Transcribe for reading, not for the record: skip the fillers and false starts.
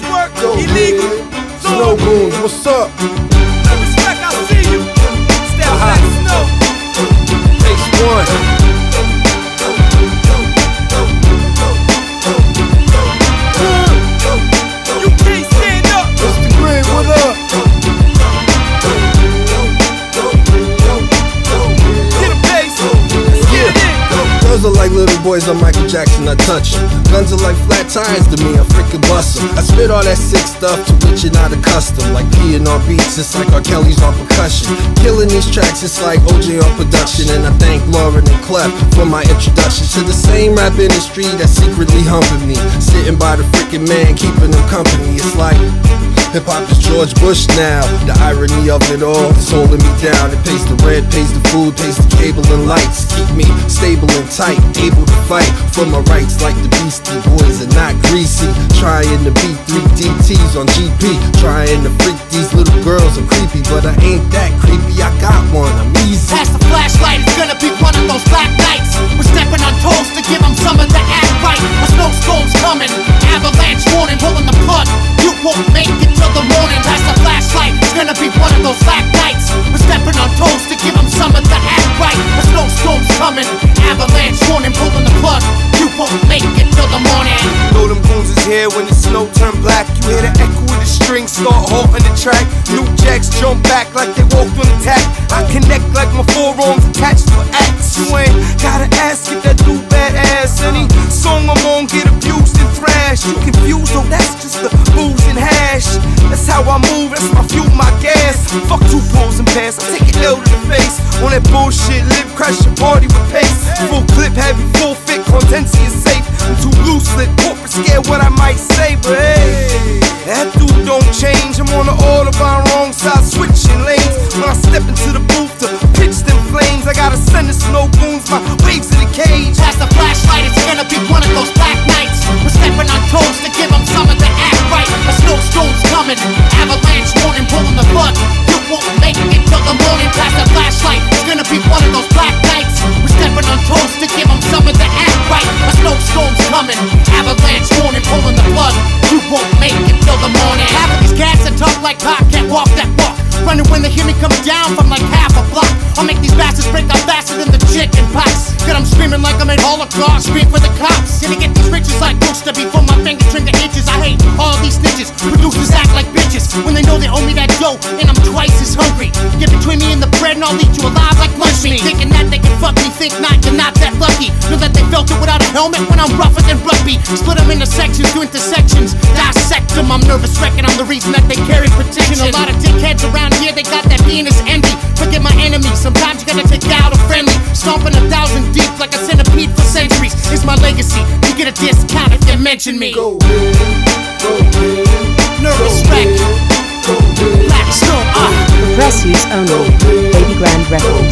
Nervous Work, so illegal. Snowgoons, what's up? Nervous Wreck, I see you. Style like snow. Takes one. You can't stand up. Mr. Green, what up? Get a bass. Get it in. Girls are like little boys on Michael Jackson, I touch them. Guns are like flat tires to me, I freaking bust them. I spit all that sick stuff to which you're not accustomed. Like P. and R. beats, it's like R. Kelly's on percussion. Killing these tracks, it's like OJ on production. And I thank Lauryn and Clef for my introduction to the same rap industry that's secretly humping me. Sitting by the freaking man, keeping them company. It's like hip-hop is George Bush now. The irony of it all is holding me down. It pays the rent, pays the food, pays the cable and lights. Keep me stable and tight, able to fight for my rights like the Beastie Boys and not greasy. Trying to beat 3 DTs on GP. Trying to freak these little girls, I'm creepy, but I ain't that creepy, I got one, I'm easy. Pass the flashlight, it's gonna be one of those black nights. We're stepping on toes to give them some of the ass right. A snowstorm's coming, avalanche warning, pulling the plug. You won't make it till the morning. Pass the flashlight, it's gonna be one of those black nights. We're stepping on toes to give them some of the ass right. A snowstorm's coming, avalanche warning, pulling the plug. You won't make it till the morning. Know them goons is here when the snow turn black. You hear the echo of the strings start halting the track. New jacks jump back like they walked on attack. I connect like my forearms attached for axe. You ain't gotta ask if that dude badass. Any song I'm on get abused and thrashed. You confused, oh that's just the booze and hash. That's how I move, that's my fuel, my gas. Fuck two poles and pants, I take it L to the face. On that bullshit lip, crash your party with pace. Full clip, heavy, full fit, contency is safe. I'm too loose, lit, corporate scared what I might say. But hey, that dude don't change. I'm on the Autobahn, wrong side, switching lanes. When I step into the booth to pitch them flames, I gotta send the Snowgoons, my waves in the cage. Pass the flashlight, it's gonna be one of those black nights. We're stepping on toes to give them some of the act right. A snowstorm's coming, avalanche warning, pulling the plug. You won't make it till the morning. Pass the flashlight, it's gonna be one of those black nights. We're stepping on toes to give them some of the act right. A snowstorm's coming, avalanche warning, pulling the plug. You won't make it till the morning. Half of these cats that talk like pop can't walk that walk. Running when they hear me coming down from like half a block. I'll make these bastards break out faster than the chicken pox. Cause I'm screaming like I'm in Holocaust, speak for the cops. Gonna get these riches like Rooster before my fingers trigger itches. I hate all these snitches, producers act like bitches. When they know they owe me that dough, and I'm twice as hungry. Get between me and the bread and I'll eat you alive like lunch meat. Thinking that they can fuck me, think not, you're not that lucky. Know that they felt it without a helmet when I'm rougher than rugby. Split them into sections, do intersections, dissect them. I'm Nervous Wreck and I'm the reason that they carry protection. A lot of dickheads around here, they got that Venus envy. Forget my enemy, sometimes you gotta take out a friendly. Stomping 1,000 deep like a centipede for centuries. It's my legacy, you get a discount if you mention me. Go in, go in, Nervous Wreck, Blackstone, Press use only, Baby Grand Records.